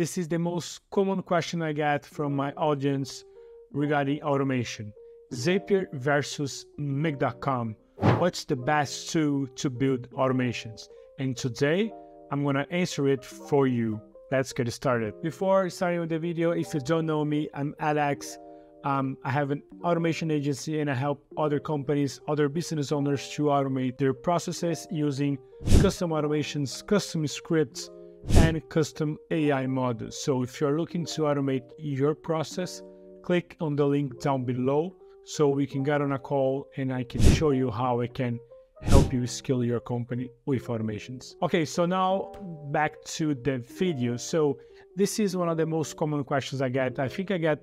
This is the most common question I get from my audience regarding automation. Zapier versus Make.com. What's the best tool to build automations? And today, I'm gonna answer it for you. Let's get started. Before starting with the video, if you don't know me, I'm Alex. I have an automation agency and I help other companies, other business owners to automate their processes using custom automations, custom scripts, and custom AI models. So if you're looking to automate your process, click on the link down below so we can get on a call and I can show you how I can help you scale your company with automations. Okay, so now back to the video. So this is one of the most common questions I get. I think I get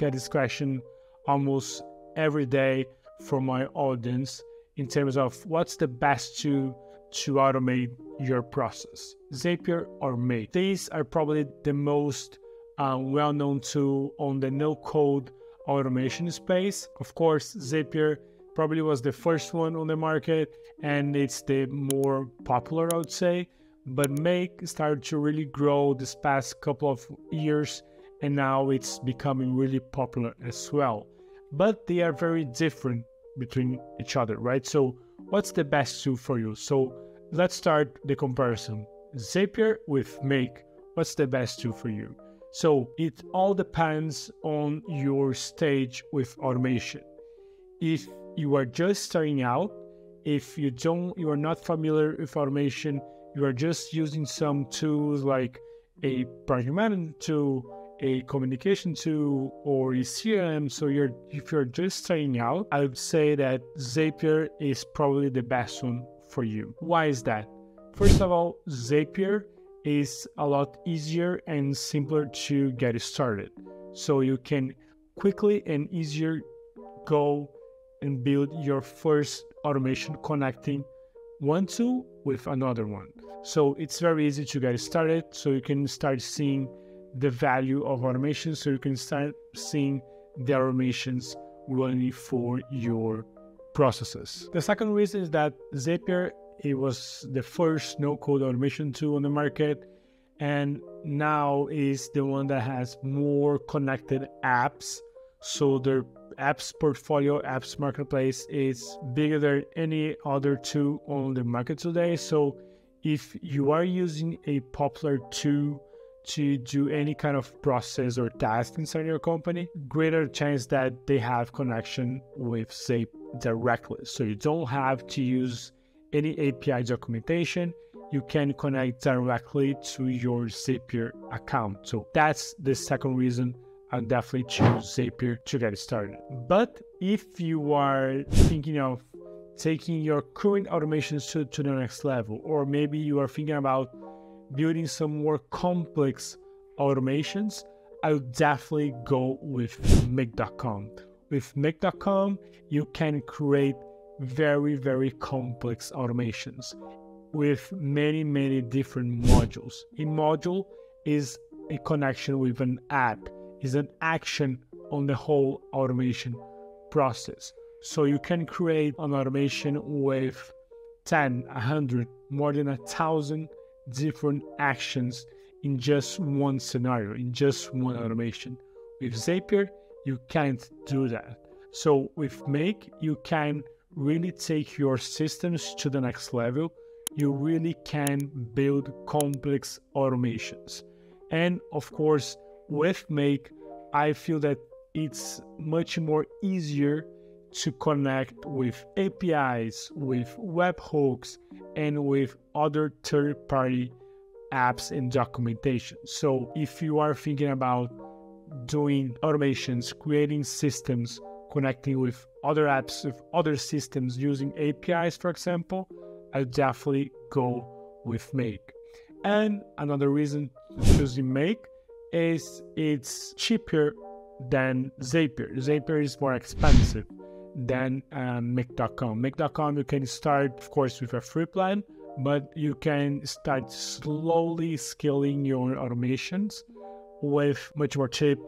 this question almost every day from my audience in terms of what's the best tool to automate your process, Zapier or Make. These are probably the most well-known tool on the no-code automation space. Of course, Zapier probably was the first one on the market and it's the more popular, I would say, but Make started to really grow this past couple of years and now it's becoming really popular as well. But they are very different between each other, right? So what's the best tool for you? So let's start the comparison. Zapier with Make, what's the best tool for you? So it all depends on your stage with automation. If you are just starting out, if you are not familiar with automation, you are just using some tools like a project management tool, a communication tool, or a CRM. So if you're just starting out, I would say that Zapier is probably the best one for you. Why is that? First of all, Zapier is a lot easier and simpler to get started. So you can quickly and easier go and build your first automation connecting one tool with another one. So it's very easy to get started. So you can start seeing the value of automation, so you can start seeing the automations running for your processes. The second reason is that Zapier, it was the first no-code automation tool on the market and now is the one that has more connected apps. So their apps portfolio, apps marketplace is bigger than any other tool on the market today. So if you are using a popular tool to do any kind of process or task inside your company, greater chance that they have connection with Zapier directly. So you don't have to use any API documentation. You can connect directly to your Zapier account. So that's the second reason I'll definitely choose Zapier to get started. But if you are thinking of taking your current automations to the next level, or maybe you are thinking about building some more complex automations, I would definitely go with Make.com. With Make.com, you can create very, very complex automations with many, many different modules. A module is a connection with an app, is an action on the whole automation process. So you can create an automation with 10, 100, more than 1,000 different actions in just one scenario, in just one automation. With Zapier, you can't do that. So with Make, you can really take your systems to the next level. You really can build complex automations. And of course, with Make, I feel that it's much more easier to connect with APIs, with webhooks, and with other third-party apps and documentation. So if you are thinking about doing automations, creating systems, connecting with other apps, with other systems using APIs, for example, I definitely go with Make. And another reason choosing Make is it's cheaper than Zapier. Zapier is more expensive than Make.com. Make.com, you can start, of course, with a free plan, but you can start slowly scaling your automations with much more cheap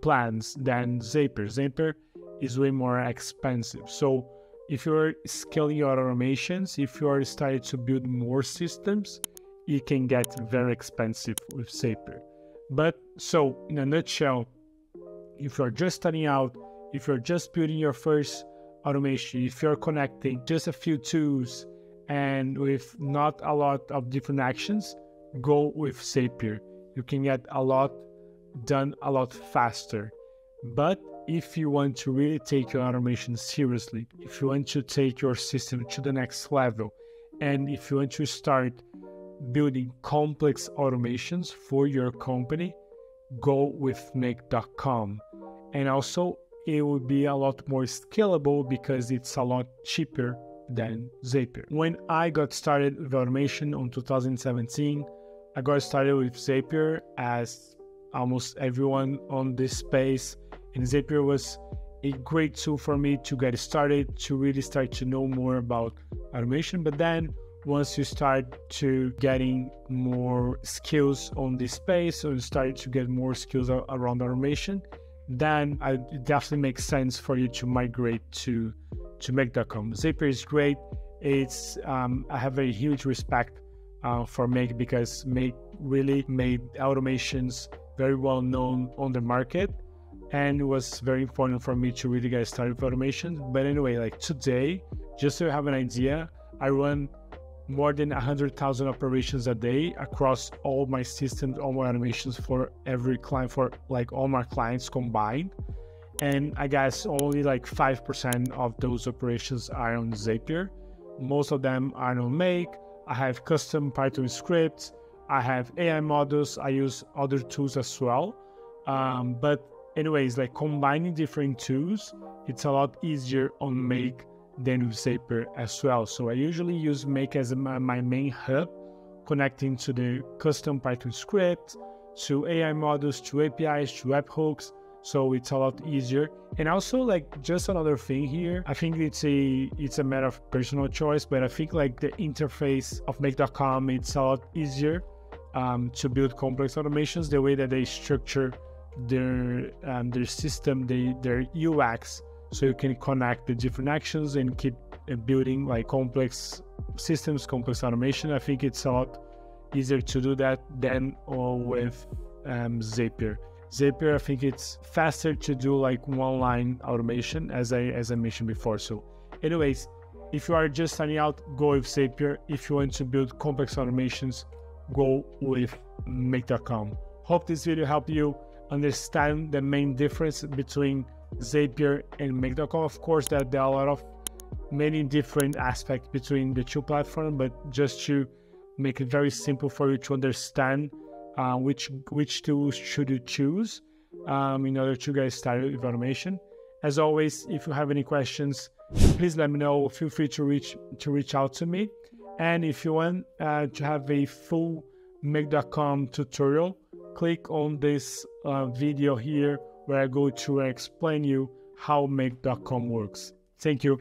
plans than Zapier. Zapier is way more expensive. So if you're scaling your automations, if you are starting to build more systems, it can get very expensive with Zapier. But so in a nutshell, if you're just starting out, if you're just building your first automation, if you're connecting just a few tools and with not a lot of different actions, go with Zapier. You can get a lot done a lot faster. But if you want to really take your automation seriously, if you want to take your system to the next level, and if you want to start building complex automations for your company, go with Make.com. And also, it will be a lot more scalable because it's a lot cheaper than Zapier. When I got started with automation in 2017, I got started with Zapier as almost everyone on this space. And Zapier was a great tool for me to get started, to really start to know more about automation. But then once you start to getting more skills on this space, or you start to get more skills around automation, then it definitely makes sense for you to migrate to Make.com. Zapier is great. It's I have a huge respect for Make, because Make really made automations very well known on the market, and it was very important for me to really get started with automations. But anyway, like today, just so you have an idea, I run more than 100,000 operations a day across all my systems, all my automations for every client, for like all my clients combined. And I guess only like 5% of those operations are on Zapier. Most of them are on Make. I have custom Python scripts. I have AI models. I use other tools as well. But anyways, like combining different tools, it's a lot easier on Make than with Zapier as well. So I usually use Make as my main hub, connecting to the custom Python script, to AI models, to APIs, to webhooks. So it's a lot easier. And also, like, just another thing here, I think it's a matter of personal choice, but I think like the interface of Make.com, it's a lot easier to build complex automations. The way that they structure their system, their UX, so you can connect the different actions and keep building like complex systems, complex automation. I think it's a lot easier to do that than with Zapier. Zapier, I think it's faster to do like one-line automation, as I mentioned before. So anyways, if you are just starting out, go with Zapier. If you want to build complex automations, go with Make.com. Hope this video helped you understand the main difference between Zapier and Make.com. Of course, that there are a lot of many different aspects between the two platforms, but just to make it very simple for you to understand which tools should you choose in order to get started with automation. As always, if you have any questions, please let me know. Feel free to reach out to me. And if you want to have a full Make.com tutorial, click on this video here, where I go to explain you how Make.com works. Thank you.